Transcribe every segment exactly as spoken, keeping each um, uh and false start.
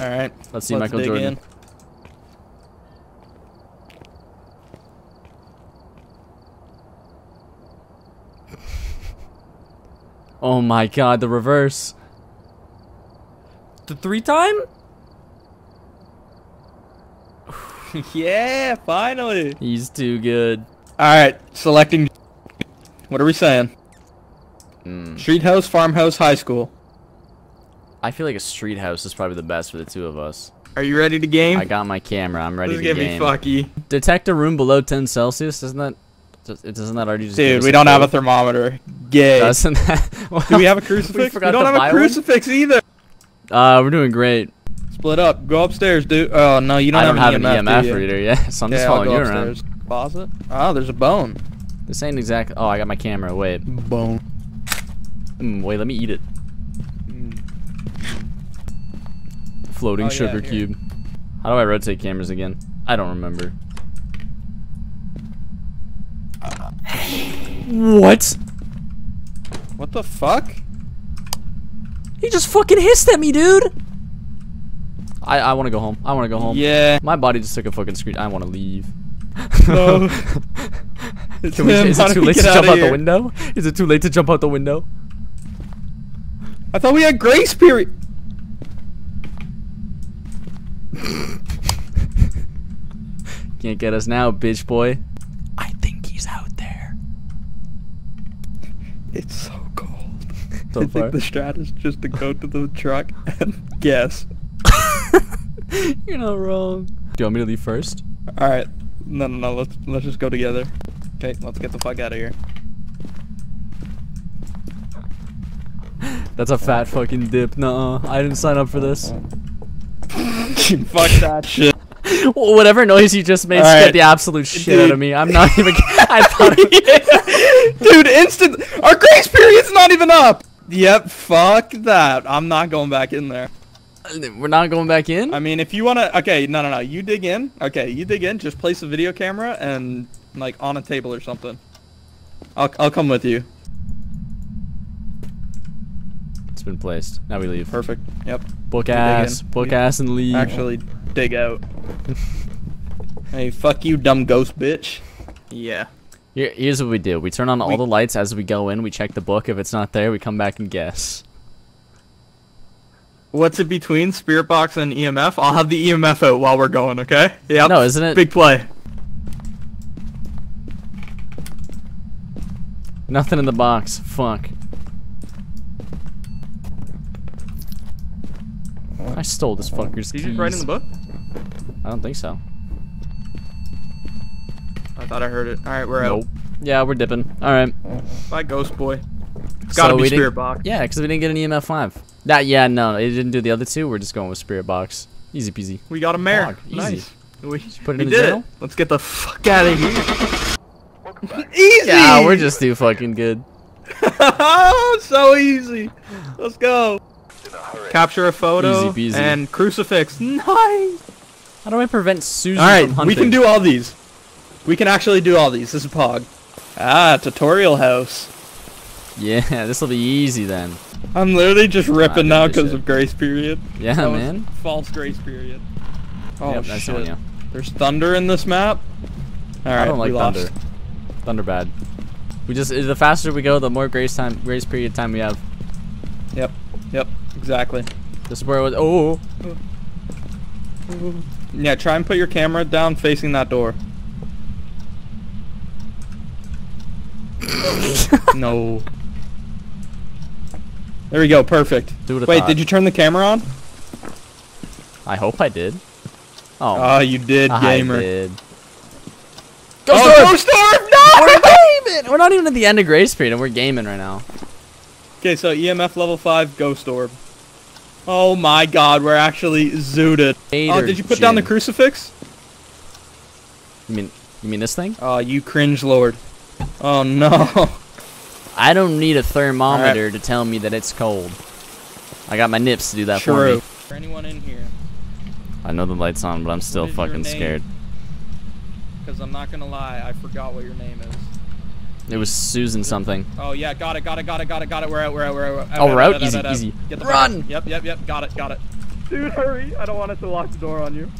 All right. Let's see Michael Jordan. Oh my God, the reverse. The three time? Yeah, finally. He's too good. All right, selecting. What are we saying? Mm. Street house, farmhouse, high school. I feel like a street house is probably the best for the two of us. Are you ready to game? I got my camera. I'm ready this to game. This is gonna be fucky. Detect a room below ten Celsius. Isn't that? It doesn't that already just? Dude, we don't have a thermometer. Gay. Doesn't that? Well, do we have a crucifix? We, we don't have a crucifix one? either. Uh, we're doing great. Split up. Go upstairs, dude. Oh no, you don't. I don't have, have an E M F, E M F reader. Yeah, so I'm yeah, just following you upstairs. around. Closet. Oh, there's a bone. This ain't exact. Oh, I got my camera. Wait. Bone. Mm, wait, let me eat it. Floating oh, sugar yeah, cube. How do I rotate cameras again? I don't remember. Uh, what? What the fuck? He just fucking hissed at me, dude. I I want to go home. I want to go home. Yeah. My body just took a fucking screen. I want to leave. No. It's Can we, is it too late to jump out here. the window? Is it too late to jump out the window? I thought we had grace period. Can't get us now, bitch boy. I think he's out there. It's so cold. So I far? think the strat is just to go to the truck and guess. You're not wrong. Do you want me to leave first? All right. No, no, no. Let's let's just go together. Okay, let's get the fuck out of here. That's a fat fucking dip. Nuh-uh. I didn't sign up for this. Fuck that shit. Whatever noise you just made scared right. the absolute shit dude. out of me. I'm not even. I thought. It was dude, instant. Our grace period's not even up. Yep. Fuck that. I'm not going back in there. We're not going back in? I mean, if you want to... Okay, no, no, no. You dig in. Okay, you dig in. Just place a video camera and, like, on a table or something. I'll, I'll come with you. It's been placed. Now we leave. Perfect. Yep. Book you ass. Book yeah. ass and leave. Actually, dig out. Hey, fuck you, dumb ghost bitch. Yeah. Here, here's what we do. We turn on all we the lights as we go in. We check the book. If it's not there, we come back and guess. What's it between Spirit Box and E M F? I'll have the E M F out while we're going, okay? Yeah. No, isn't it? Big play. Nothing in the box. Fuck. I stole this fucker's keys. Did you just write in the book? I don't think so. I thought I heard it. Alright, we're nope. out. Yeah, we're dipping. Alright. Bye, ghost boy. It's gotta so be Spirit Box. Yeah, because we didn't get an E M F five. That, yeah, no, it didn't do the other two. We're just going with Spirit Box. Easy peasy. We got a mare. Easy. Nice. We, put it we in the did it. Let's get the fuck out of here. Easy. Yeah, we're just too fucking good. So easy. Let's go. Capture a photo easy peasy. and crucifix. Nice. How do I prevent Susan all right, from hunting? We can do all these. We can actually do all these. This is Pog. Ah, tutorial house. Yeah, this will be easy then. I'm literally just ripping now because of grace period. Yeah, that man. False grace period. Oh yep, that's shit. There's thunder in this map. All right, I don't like we thunder. Lost. Thunder bad. We just the faster we go, the more grace time, grace period time we have. Yep. Yep. Exactly. This is where it was. Oh. Yeah. Try and put your camera down facing that door. No. There we go, perfect. Wait, thought. did you turn the camera on? I hope I did. Oh, oh you did, I gamer. I did. Go oh, storm! No! We're gaming! We're not even at the end of grace period, and we're gaming right now. Okay, so E M F level five, ghost orb. Oh my god, we're actually zooted. Hater oh, did you put gym. down the crucifix? You mean, you mean this thing? Oh, you cringe lord. Oh no. I don't need a thermometer right. to tell me that it's cold. I got my nips to do that True. for me. For anyone in here. I know the light's on, but I'm still fucking scared. Because I'm not gonna lie, I forgot what your name is. It was Susan something. Oh yeah, got it, got it, got it, got it, got it. We're out, we're out, we're out. We're out. Oh, we're out? Easy, easy. Run! Yep, yep, yep, got it, got it. Dude, hurry. I don't want us to lock the door on you.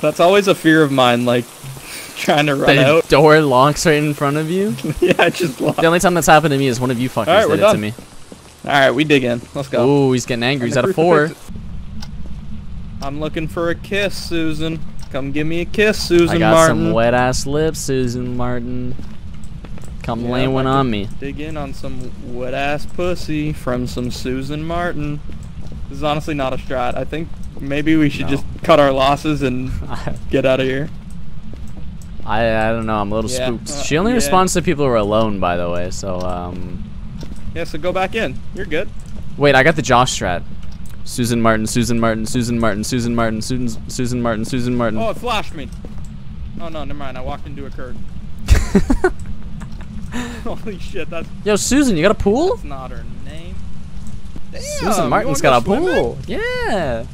That's always a fear of mine, like, trying to run the out. The door locks right in front of you? Yeah, I just locked. The only time that's happened to me is one of you fuckers right, did it done. to me. Alright, we dig in. Let's go. Ooh, he's getting angry. He's at a four. I'm looking for a kiss, Susan. Come give me a kiss, Susan Martin. I got Martin. some wet-ass lips, Susan Martin. Come yeah, lay one like on me. Dig in on some wet-ass pussy from some Susan Martin. This is honestly not a strat. I think maybe we should no. just cut our losses and get out of here. I I don't know. I'm a little yeah. spooked. Uh, she only yeah. responds to people who are alone, by the way, so... um. Yeah, so go back in. You're good. Wait, I got the Josh strat. Susan Martin, Susan Martin, Susan Martin, Susan Martin, Susan, Susan Martin, Susan Martin. Oh, it flashed me. Oh, no, never mind. I walked into a curb. Holy shit, that's... Yo, Susan, you got a pool? That's not her name. Damn, Susan Martin's got a pool. Yeah.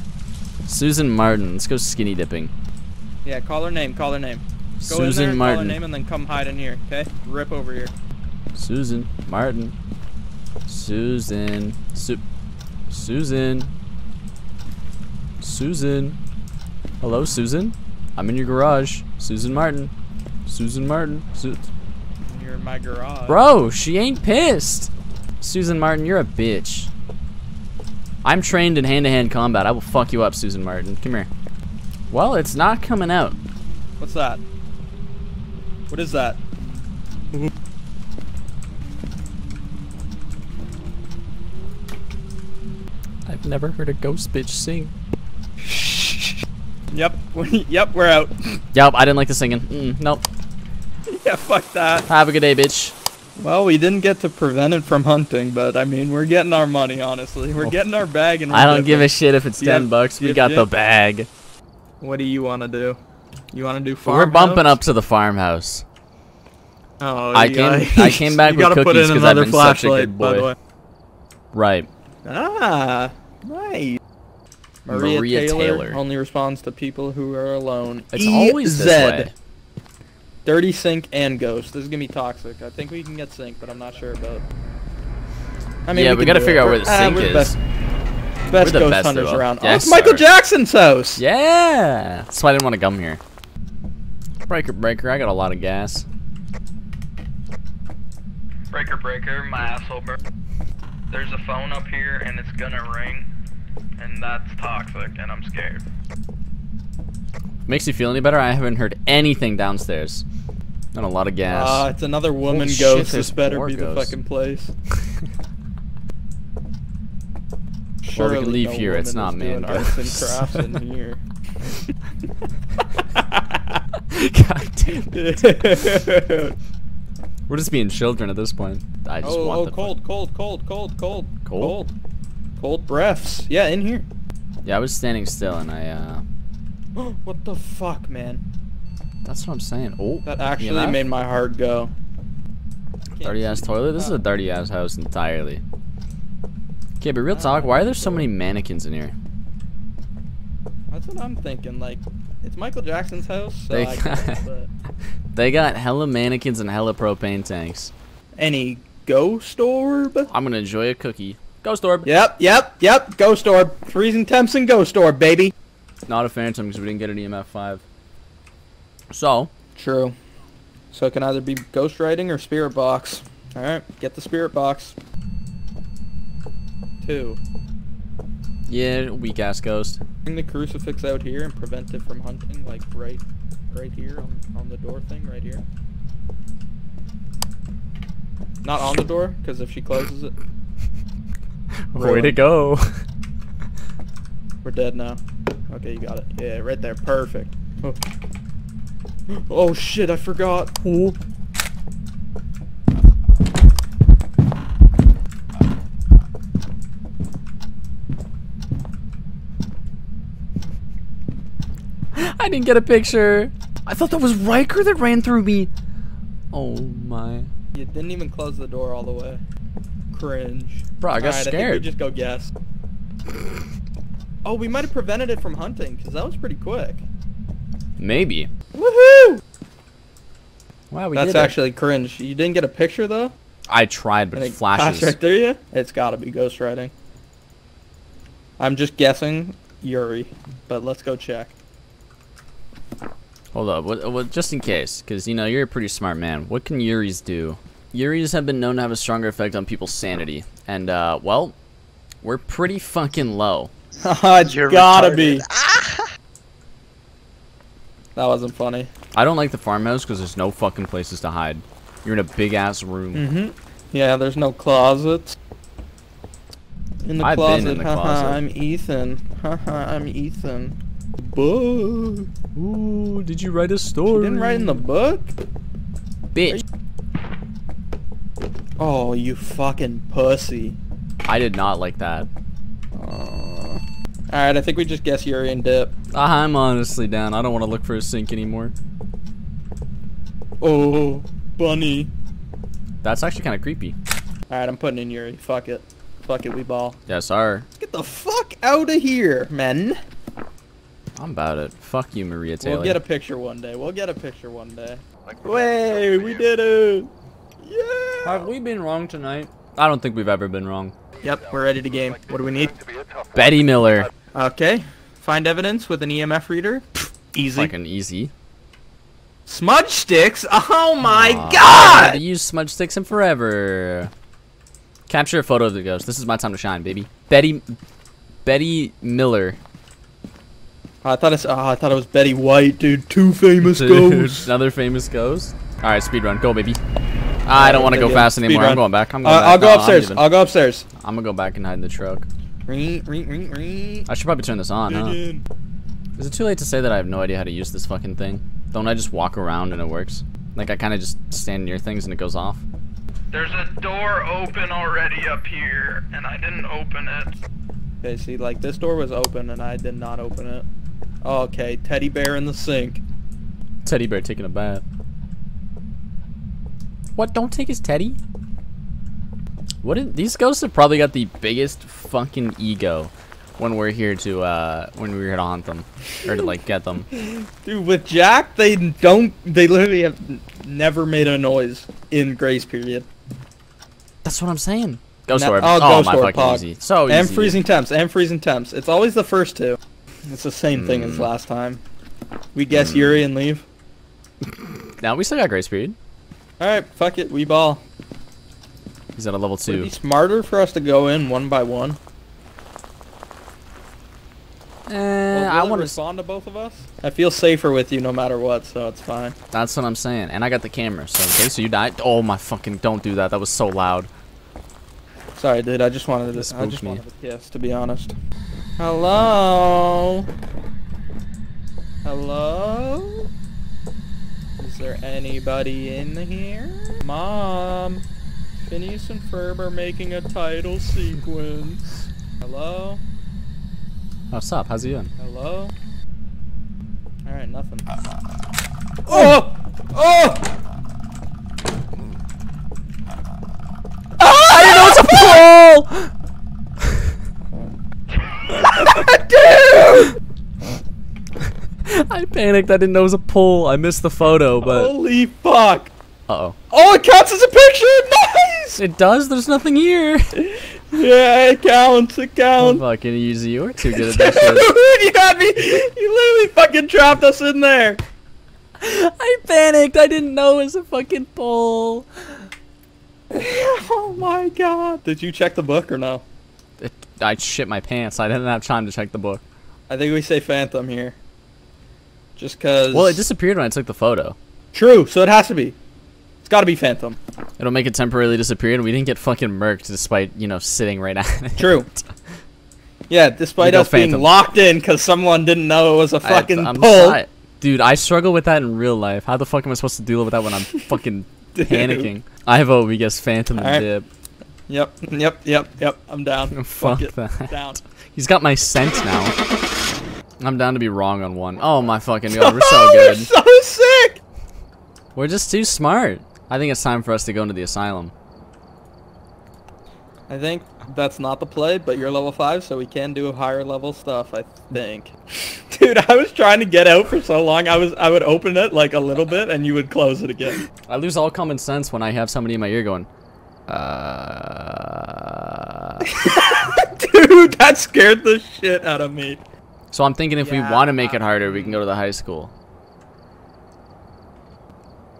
Susan Martin. Let's go skinny dipping. Yeah, call her name. Call her name. Go Susan in there and Martin. Call her name and then come hide in here, okay? Rip over here. Susan Martin. Susan. Su Susan. Susan. Hello, Susan. I'm in your garage. Susan Martin. Susan Martin. Su You're in my garage. Bro, she ain't pissed. Susan Martin, you're a bitch. I'm trained in hand-to-hand combat. I will fuck you up, Susan Martin. Come here. Well, it's not coming out. What's that? What is that? I've never heard a ghost bitch sing. Yep. Yep, we're out. Yep, I didn't like the singing. Mm, nope. Yeah, fuck that. Have a good day, bitch. Well, we didn't get to prevent it from hunting, but I mean, we're getting our money, honestly. We're oh. getting our bag and we're I don't different. give a shit if it's yep. ten bucks. We yep, got yep. the bag. What do you want to do? You want to do farmhouse? We're bumping up to the farmhouse. Oh, I gotta, came I came back with cookies because I've been such a good boy. By the way. Right. Ah, nice. Maria, Maria Taylor, Taylor only responds to people who are alone. It's e always this way. Dirty sink and ghost. This is gonna be toxic. I think we can get sink, but I'm not sure about. I mean, yeah, we, we gotta figure it. out where the sink ah, is. The best, best the ghost best hunters around. Yeah, oh, it's Michael Jackson's house. Yeah, that's why I didn't want to come here. Breaker, breaker. I got a lot of gas. Breaker, breaker. My asshole burns. There's a phone up here, and it's gonna ring, and that's toxic, and I'm scared. Makes you feel any better? I haven't heard anything downstairs. Not a lot of gas. Ah, uh, it's another woman Holy ghost. Shit, this better be ghosts. the fucking place. Sure, well, we can leave no here. It's not man crafts in here. God damn it! We're just being children at this point. I just oh, want oh, the cold, cold, cold, cold, cold, cold, cold, cold breaths. Yeah, in here. Yeah, I was standing still, and I. uh... What the fuck, man? That's what I'm saying. Oh, that actually E M F? Made my heart go. Dirty ass toilet? This is a dirty ass house entirely. Okay, but real talk, why are there so many mannequins in here? That's what I'm thinking. Like, it's Michael Jackson's house. So they, I got, guess, but... they got hella mannequins and hella propane tanks. Any ghost orb? I'm gonna enjoy a cookie. Ghost orb. Yep, yep, yep. Ghost orb. Freezing temps and ghost orb, baby. Not a phantom because we didn't get an E M F five. So. True. So it can either be ghostwriting or spirit box. Alright, get the spirit box. Two. Yeah, weak ass ghost. Bring the crucifix out here and prevent it from hunting, like right right here on, on the door thing, right here. Not on the door, because if she closes it. Way to go. We're dead now. Okay, you got it. Yeah, right there. Perfect. Oh, oh shit, I forgot. Ooh. I didn't get a picture. I thought that was Riker that ran through me. Oh my. You didn't even close the door all the way. Cringe. Bro, I got all right, scared. I think we just go guess. Oh, we might have prevented it from hunting, because that was pretty quick. Maybe. Woohoo! Wow, we That's did actually it. cringe. You didn't get a picture, though? I tried, but and it flashes. Right there, yeah? It's gotta be ghostwriting. I'm just guessing Yuri, but let's go check. Hold up, what, what, just in case, because, you know, you're a pretty smart man. What can Yuris do? Yuris have been known to have a stronger effect on people's sanity. And, uh, well, we're pretty fucking low. Haha, it's gotta retarded. Be. Ah! That wasn't funny. I don't like the farmhouse because there's no fucking places to hide. You're in a big-ass room. Mm-hmm. Yeah, there's no closets. In the I've closet, been in the closet. I'm Ethan. Haha, I'm Ethan. Book. Ooh, did you write a story? You didn't write in the book? Bitch. Oh, you fucking pussy. I did not like that. Uh, Alright, I think we just guess Yuri and dip. I'm honestly down. I don't want to look for a sink anymore. Oh, bunny. That's actually kind of creepy. Alright, I'm putting in Yuri. Fuck it. Fuck it, we ball. Yes, sir. Let's get the fuck out of here, men. I'm about it. Fuck you, Maria Taylor. We'll get a picture one day. We'll get a picture one day. Like Way, we did it! Yeah! Have we been wrong tonight? I don't think we've ever been wrong. Yep, we're ready to game. What do we need? Betty Miller. Okay. Find evidence with an E M F reader. Easy. Fucking easy. Smudge sticks? Oh my Aww, god! I've used smudge sticks in forever. Capture a photo of the ghost. This is my time to shine, baby. Betty... Betty Miller. I thought it's, uh, I thought it was Betty White, dude. Two famous dude, ghosts. Another famous ghost. All right, speed run, go, baby. I don't want to go fast anymore. Speed I'm run. going back. I'm going uh, back. I'll go no, upstairs. I'll go upstairs. I'm gonna go back and hide in the truck. Ring, ring, ring, ring. I should probably turn this on, huh? Is it too late to say that I have no idea how to use this fucking thing? Don't I just walk around and it works? Like I kind of just stand near things and it goes off. There's a door open already up here, and I didn't open it. Okay, see, like this door was open and I did not open it. Okay, teddy bear in the sink. Teddy bear taking a bath. What? Don't take his teddy? What? Did, these ghosts have probably got the biggest fucking ego when we're here to, uh, when we're here to haunt them. Or to, like, get them. Dude, with Jack, they don't, they literally have never made a noise in grace period. That's what I'm saying. Ghost orb. Oh, oh ghost my orb, fucking pog. Easy. So easy. And freezing temps, and freezing temps. It's always the first two. It's the same thing mm. as last time. We guess mm. Yuri and leave. Now we still got grace period. Alright, fuck it, we ball. He's at a level two. Would it be smarter for us to go in one by one? Uh, well, I want to respond to both of us. I feel safer with you no matter what, so it's fine. That's what I'm saying. And I got the camera, so okay, so you died. Oh my fucking, don't do that. That was so loud. Sorry, dude, I just wanted to I just me. wanted a kiss, to be honest. Hello? Hello? Is there anybody in here? Mom, Phineas and Ferb are making a title sequence. Hello? What's up? How's he doing? Hello? Alright, nothing. Oh! Oh! Oh! I didn't know it's a pole! Dude! I panicked. I didn't know it was a pull. I missed the photo, but holy fuck! Uh oh. Oh, it counts as a picture. Nice. It does. There's nothing here. Yeah, it counts. It counts. Oh, fucking easy. You're too good at this. Dude, you got me. You literally fucking dropped us in there. I panicked. I didn't know it was a fucking pull. Oh my god! Did you check the book or no? It, I shit my pants. I didn't have time to check the book. I think we say Phantom here. Just cause... Well, it disappeared when I took the photo. True, so it has to be. It's gotta be Phantom. It'll make it temporarily disappear, and we didn't get fucking murked despite, you know, sitting right at it. True. Yeah, despite us Phantom. being locked in because someone didn't know it was a fucking I, pull. I, dude, I struggle with that in real life. How the fuck am I supposed to deal with that when I'm fucking panicking? I vote we guess Phantom and dip. Yep, yep, yep, yep. I'm down. Fuck, Fuck that. Down. He's got my scent now. I'm down to be wrong on one. Oh my fucking god, we're so good. We're so sick. We're just too smart. I think it's time for us to go into the asylum. I think that's not the play, but you're level five, so we can do higher level stuff. I think. Dude, I was trying to get out for so long. I was, I would open it like a little bit, and you would close it again. I lose all common sense when I have somebody in my ear going. Uh... Dude, That scared the shit out of me. So I'm thinking if yeah, we want to make it harder, we can go to the high school.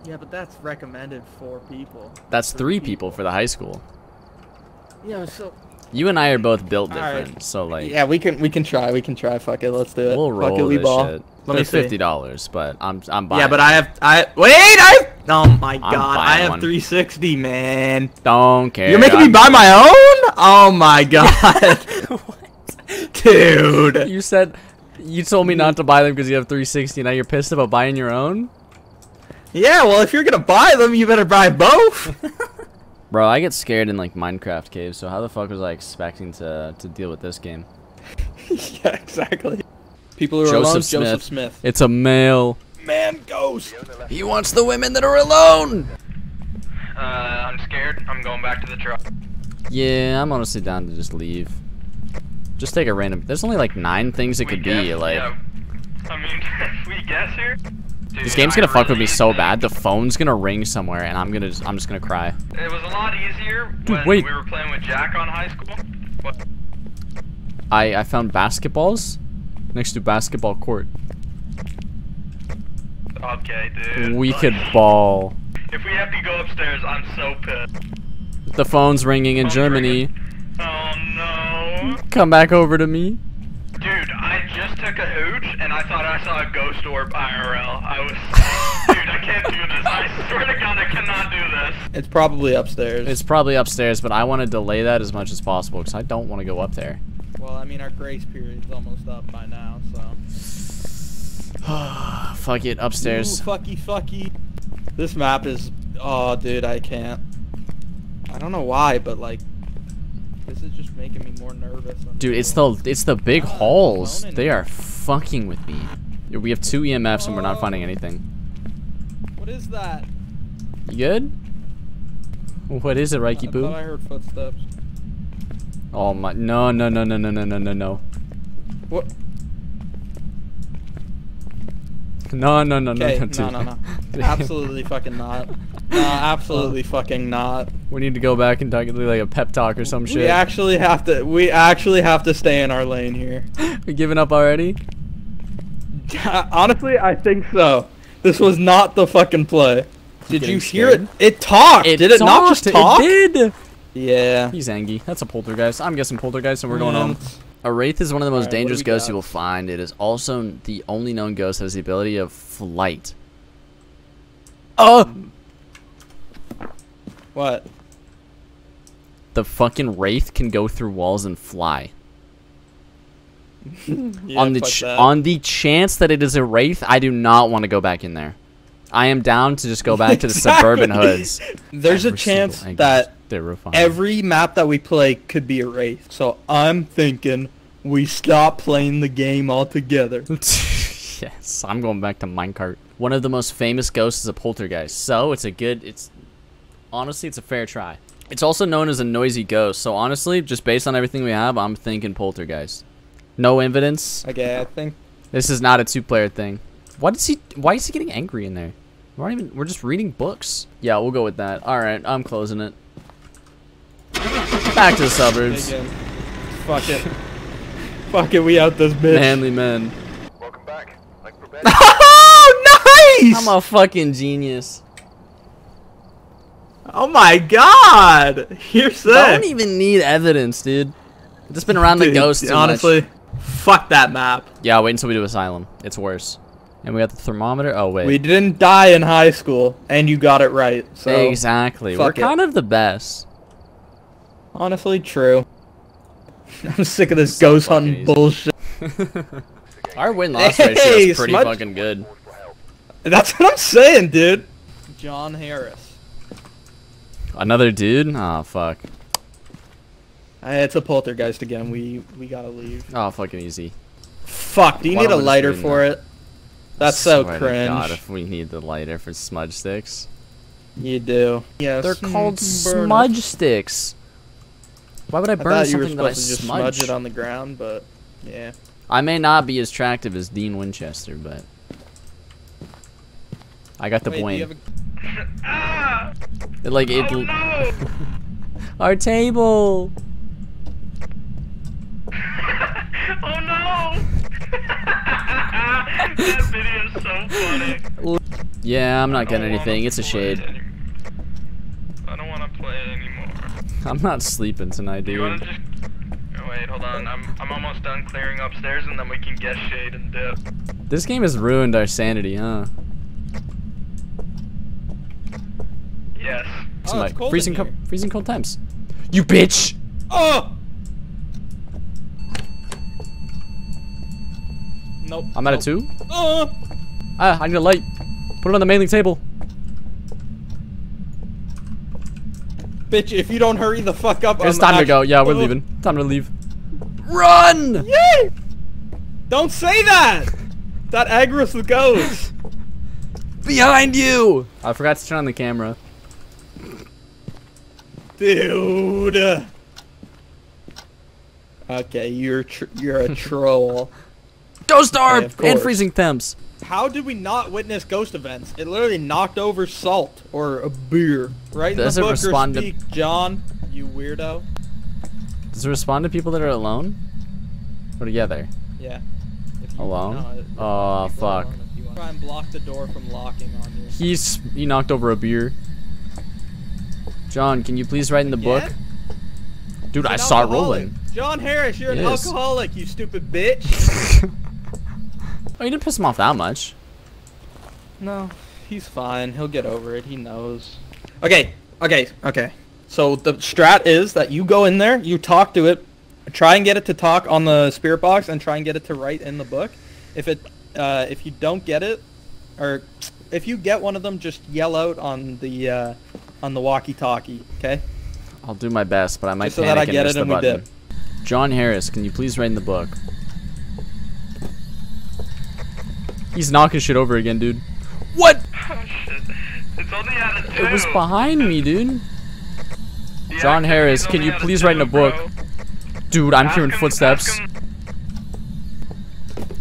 Yeah, but that's recommended for people. That's three, three people. people for the high school. Yeah, so... You and I are both built different, right. so like... Yeah, we can we can try, we can try, fuck it, let's do it. We'll roll fuck it, we this ball. shit. Let There's me fifty dollars, but I'm I'm buying. Yeah, but I have I wait I oh my I'm god I have three sixty man. Don't care. You're making I'm me buy my own? Oh my god, what? Dude. You said you told me not to buy them because you have three sixty. Now you're pissed about buying your own? Yeah, well if you're gonna buy them, you better buy both. Bro, I get scared in like Minecraft caves. So how the fuck was I expecting to to deal with this game? Yeah, exactly. People who are alone, Joseph Smith. It's a male. Man ghost. He wants the women that are alone. Uh, I'm scared. I'm going back to the truck. Yeah, I'm honestly down to just leave. Just take a random. There's only like nine things it could be. Like. Yeah. I mean, if we guess here. Dude, this game's gonna I fuck really with me so bad. The phone's gonna ring somewhere, and I'm gonna just, I'm just gonna cry. It was a lot easier Dude, when wait. we were playing with Jack on high school. What? I I found basketballs. Next to basketball court. Okay, dude. We could ball. If we have to go upstairs, I'm so pissed. The phone's ringing in Germany. Oh no. Come back over to me. Dude, I just took a hooch and I thought I saw a ghost orb I R L. I was Dude, I can't do this. I swear to God I cannot do this. It's probably upstairs. It's probably upstairs, but I want to delay that as much as possible because I don't want to go up there. Well, I mean, our grace period's almost up by now, so... Fuck it, upstairs. Ooh, fucky, fucky. This map is... Oh, dude, I can't. I don't know why, but, like... This is just making me more nervous. Dude, it's the, it's the big ah, holes. They are fucking with me. We have two E M Fs oh. and we're not finding anything. What is that? You good? What is it, Reiki Boo? I thought I heard footsteps. Oh my! No! No! No! No! No! No! No! No! No! What? No! No! No! No! No! No! No! No! Absolutely fucking not! No! Absolutely fucking not! We need to go back and talk like a pep talk or some shit. We actually have to. We actually have to stay in our lane here. We giving up already? Honestly, I think so. This was not the fucking play. Did you hear it? It talked. Did it not just talk? It did. Yeah. He's angry. That's a poltergeist. I'm guessing poltergeist and we're going home. A wraith is one of the most right, dangerous ghosts you will find. It is also the only known ghost that has the ability of flight. Oh! What? The fucking wraith can go through walls and fly. yeah, on the ch that. On the chance that it is a wraith, I do not want to go back in there. I am down to just go back exactly. to the suburban hoods. There's every a chance that every map that we play could be a wraith. So I'm thinking we stop playing the game altogether. Yes, I'm going back to minecart. One of the most famous ghosts is a poltergeist. So it's a good, it's honestly, it's a fair try. It's also known as a noisy ghost. So honestly, just based on everything we have, I'm thinking poltergeist. No evidence. Okay, I think. This is not a two-player thing. Why does he, why is he getting angry in there? We're not even, we're just reading books. Yeah, we'll go with that. All right, I'm closing it. Back to the suburbs. Fuck it. Fuck it, we out this bitch. Manly men. Welcome back. Like for Betty. Oh, nice! I'm a fucking genius. Oh my god! You're sick. I don't even need evidence, dude. I've just been around dude, the ghosts too honestly, much. Fuck that map. Yeah, wait until we do asylum. It's worse. And we got the thermometer. Oh, wait. We didn't die in high school, and you got it right. So exactly. We're it. kind of the best. Honestly, true. I'm sick of this so ghost hunting easy. bullshit. Our win-loss hey, ratio is pretty smudge. fucking good. That's what I'm saying, dude. John Harris. Another dude? Aw, oh, fuck. It's a poltergeist again. We, we gotta leave. Oh, fucking easy. Fuck, do you Why need a lighter for that? it? That's so cringe. God, if we need the lighter for smudge sticks. You do. Yeah, they're called smudge sticks. Why would I burn I thought something you were that I smudge? To just smudge it on the ground, but yeah. I may not be as attractive as Dean Winchester, but I got the blame. A... it, like it. Oh, no. Our table. That video's so funny. Yeah, I'm not getting anything. It's a shade. I don't want to play anymore. I'm not sleeping tonight, dude. You wanna just... oh, wait, hold on. I'm, I'm almost done clearing upstairs, and then we can get shade and dip. This game has ruined our sanity, huh? Yes. Oh, it's cold freezing, co freezing cold temps. You bitch! Oh! Nope. I'm nope. at a two. Oh! Ah, I need a light. Put it on the main link table. Bitch, if you don't hurry the fuck up, it's time to go. Yeah, we're leaving. Time to leave. Run! Yay! Don't say that! That aggro's the ghost. Behind you! I forgot to turn on the camera. Dude. Okay, you're tr you're a troll. Ghost orb yeah, and freezing temps. How did we not witness ghost events? It literally knocked over salt or a beer, right? Does in the it book respond or speak, to John? You weirdo. Does it respond to people that are alone or together? Yeah. If you alone. No, it, oh fuck. Alone if you want. Try and block the door from locking on you. He's he knocked over a beer. John, can you please write in the Again? book? Dude, I saw it rolling. John Harris, you're it an is. alcoholic, you stupid bitch. Oh, you didn't piss him off that much. No, he's fine. He'll get over it. He knows. Okay, okay, okay. So the strat is that you go in there, you talk to it, try and get it to talk on the spirit box, and try and get it to write in the book. If it, uh, if you don't get it, or if you get one of them, just yell out on the, uh, on the walkie-talkie. Okay. I'll do my best, but I might just so panic that I get and miss it and the button. Dip. John Harris, can you please write in the book? He's knocking shit over again, dude. What? Oh, shit. It's only out of two. It was behind me, dude. Yeah, John Harris, can you please write in a book? Bro. Dude, I'm ask hearing him, footsteps.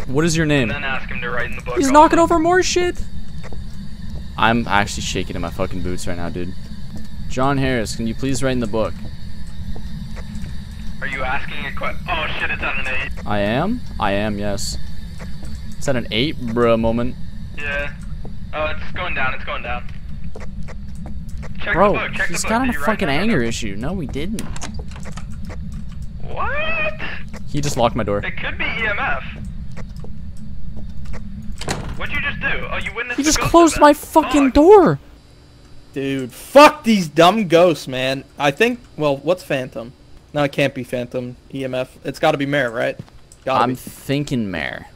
What is your name? Then ask him to write in the book. He's also. knocking over more shit. I'm actually shaking in my fucking boots right now, dude. John Harris, can you please write in the book? Are you asking a question? Oh, shit, it's on an eight. I am? I am, yes. Is that an eight, bruh, moment? Yeah. Oh, it's going down, it's going down. Check Bro, the book, check he's the book. got Did a fucking anger down? issue. No, we didn't. What? He just locked my door. It could be E M F. What'd you just do? Oh, you witnessed He just closed my fucking fuck. door. Dude, fuck these dumb ghosts, man. I think, well, what's Phantom? No, it can't be Phantom, E M F. It's gotta be Mare, right? Gotta I'm be. thinking Mare.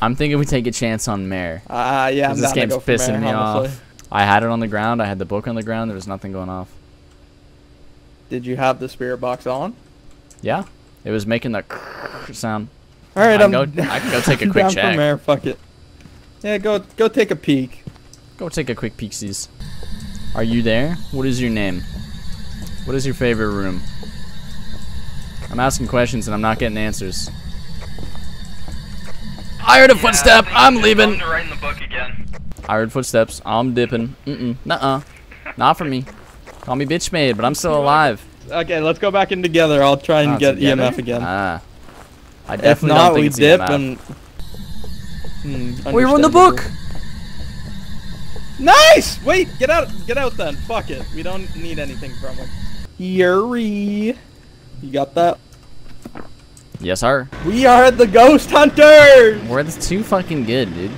I'm thinking we take a chance on Mare. Ah, uh, yeah, I'm this game's go pissing Mare, me honestly. off. I had it on the ground. I had the book on the ground. There was nothing going off. Did you have the spirit box on? Yeah, it was making the sound. All right, I I'm. Go, I can go take a quick check. For Mare, fuck it. Yeah, go go take a peek. Go take a quick peeksies. Are you there? What is your name? What is your favorite room? I'm asking questions and I'm not getting answers. I heard a yeah, footstep. I'm leaving. To write in the book again. I heard footsteps. I'm dipping. Mm-mm. Nuh-uh. Not for me. Call me bitch made, but I'm still alive. Okay, let's go back in together. I'll try and oh, get together? E M F again. Ah. I definitely if not, don't think we it's dip E M F. and. Hmm, we ruined the book. Nice. Wait, get out. Get out then. Fuck it. We don't need anything from him. Yuri, you got that? Yes, sir. We are the ghost hunters! We're too fucking good, dude.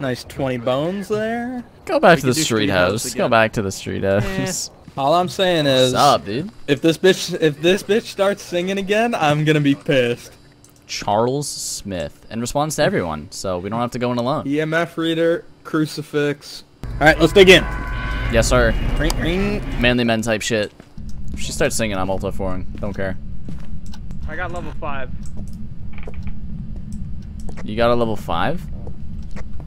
Nice twenty bones there. Go back to the street house. Go back to the street house. All I'm saying is, what's up, dude? If this bitch if this bitch starts singing again, I'm gonna be pissed. Charles Smith. And responds to everyone, so we don't have to go in alone. E M F reader, crucifix. Alright, let's dig in. Yes, sir. Ring, ring. Manly men type shit. If she starts singing, I'm multi-foring. Don't care. I got level five. You got a level five?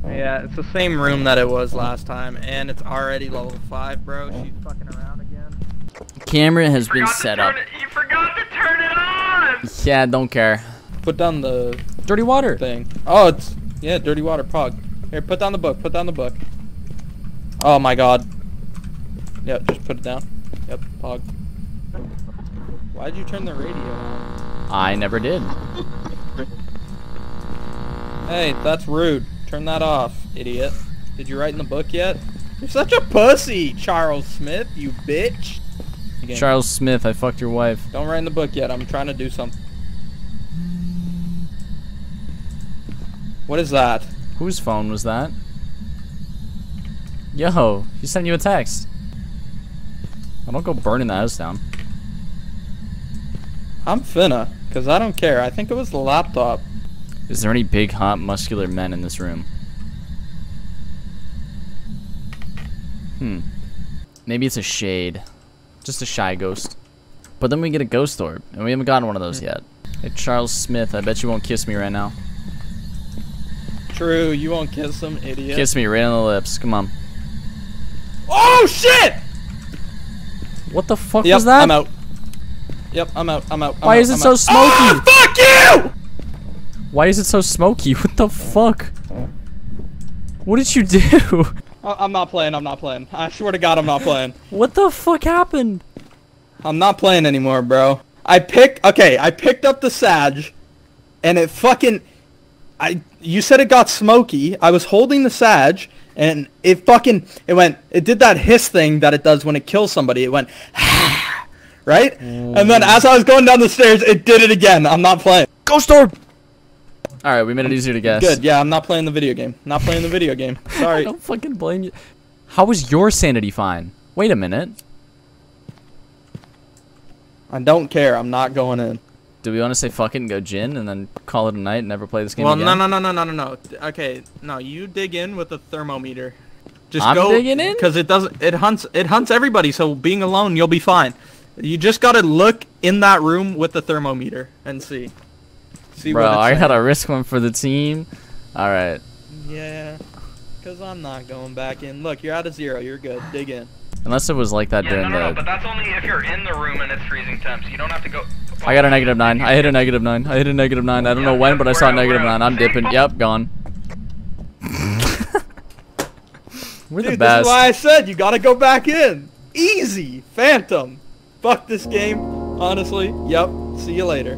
Yeah, it's the same room that it was last time, and it's already level five, bro. She's fucking around again. Camera has been set up. It, you forgot to turn it on! Yeah, don't care. Put down the... dirty water! Thing. Oh, it's... yeah, dirty water, pog. Here, put down the book, put down the book. Oh my god. Yep, just put it down. Yep, pog. Why'd you turn the radio on? I never did. Hey, that's rude. Turn that off, idiot. Did you write in the book yet? You're such a pussy, Charles Smith, you bitch. Again. Charles Smith, I fucked your wife. Don't write in the book yet. I'm trying to do something. What is that? Whose phone was that? Yo, he sent you a text. I don't go burning the house down. I'm finna, because I don't care. I think it was the laptop. Is there any big, hot, muscular men in this room? Hmm. Maybe it's a shade. Just a shy ghost. But then we get a ghost orb, and we haven't gotten one of those yet. Hey, Charles Smith, I bet you won't kiss me right now. True, you won't kiss him, idiot. Kiss me right on the lips, come on. Oh, shit! What the fuck yep, was that? I'm out. Yep, I'm out, I'm out. I'm Why out, is it I'm so out. smoky? Oh, fuck you! Why is it so smoky? What the fuck? What did you do? I'm not playing, I'm not playing. I swear to God, I'm not playing. What the fuck happened? I'm not playing anymore, bro. I picked, okay, I picked up the Sag, and it fucking, I, you said it got smoky. I was holding the Sag, and it fucking, it went, it did that hiss thing that it does when it kills somebody. It went, right? Mm. And then as I was going down the stairs, it did it again. I'm not playing. Ghost orb! Alright, we made it easier to guess. Good, yeah, I'm not playing the video game. Not playing the video game. Sorry. I don't fucking blame you. How is your sanity fine? Wait a minute. I don't care. I'm not going in. Do we want to say fuck it and go gin and then call it a night and never play this game well, again? Well, no, no, no, no, no, no, no. Okay, no, you dig in with the thermometer. Just I'm go, digging in? Because it doesn't. It hunts, it hunts everybody, so being alone, you'll be fine. You just got to look in that room with the thermometer and see. See Bro, I saying. gotta risk one for the team. Alright. Yeah, because I'm not going back in. Look, you're out of zero. You're good. Dig in. Unless it was like that yeah, during no, no, the... no, but that's only if you're in the room and it's freezing temps. You don't have to go... I got a negative nine. I hit a negative nine. I hit a negative nine. I don't yeah, know when, but I saw a negative nine. I'm See? dipping. Yep, gone. We're Dude, the best. That's why I said you gotta go back in. Easy. Phantom. Fuck this game. Honestly. Yep. See you later.